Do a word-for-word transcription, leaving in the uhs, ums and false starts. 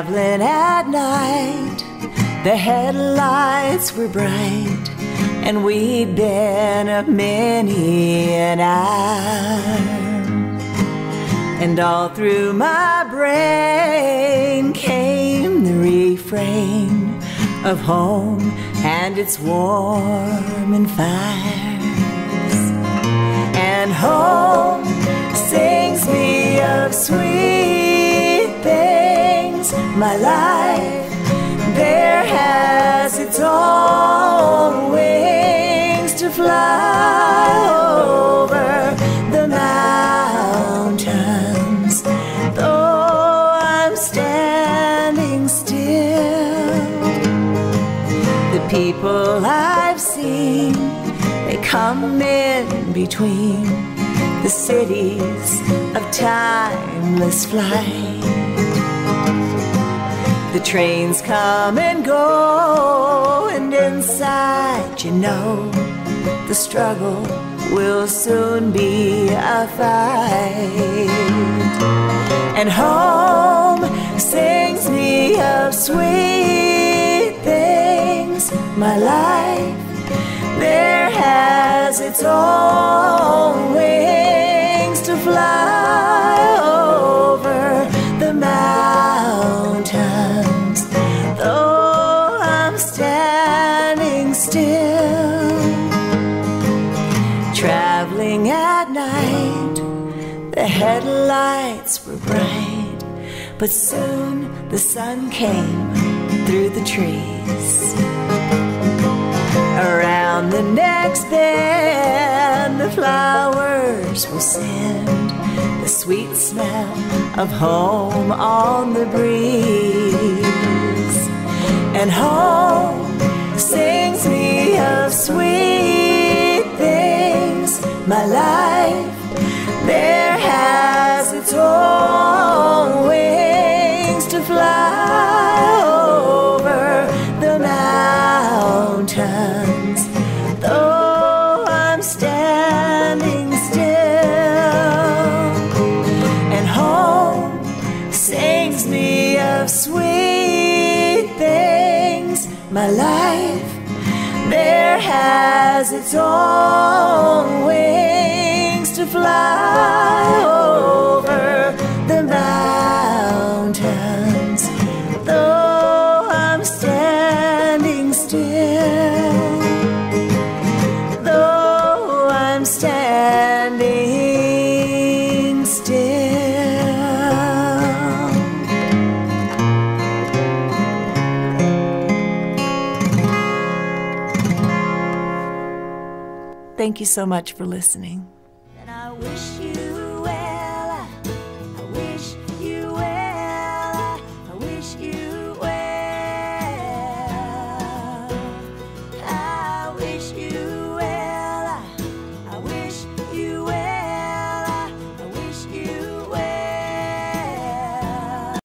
traveling at night. The headlights were bright, and we'd been up many an hour. And all through my brain came the refrain of home and its warm and fires. And home sings me of sweet things. My life there has its own wings to fly over the mountains. Though I'm standing still, the people I've seen, they come in between the cities of timeless flight. The trains come and go, and inside you know the struggle will soon be a fight. And home sings me of sweet things. My life there has its own wings to fly over the mountains. Though I'm standing still, traveling at night, the headlights were bright, but soon the sun came through the trees. Around the next bend, the flowers will send the sweet smell of home on the breeze. And home sings me of sweet things. My life there has its own wings to fly over the mountains. Sweet things, my life there has its own wings to fly over the mountains. Though I'm standing still, though I'm standing still. Thank you so much for listening. And I wish you